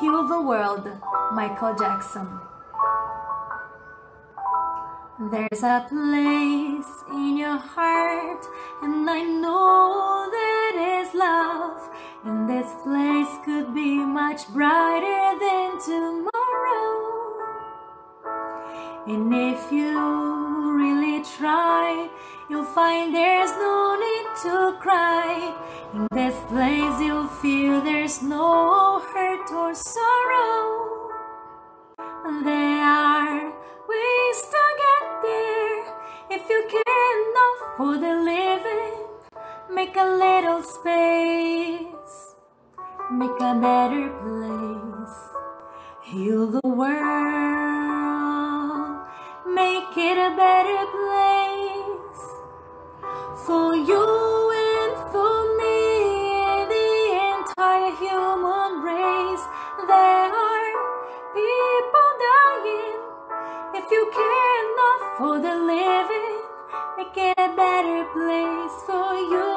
heal the world, Michael Jackson. There's a place in your heart, and I know that is love. And this place could be much brighter than tomorrow. And if you really try, you'll find there's no need to cry. In this place you'll feel there's no hurt or sorrow. There are ways to get there. If you care enough for the living, make a little space, make a better place. Heal the world, make it a better place for you and for me and the entire human race. There are people dying. If you care enough for the living, make it a better place for you.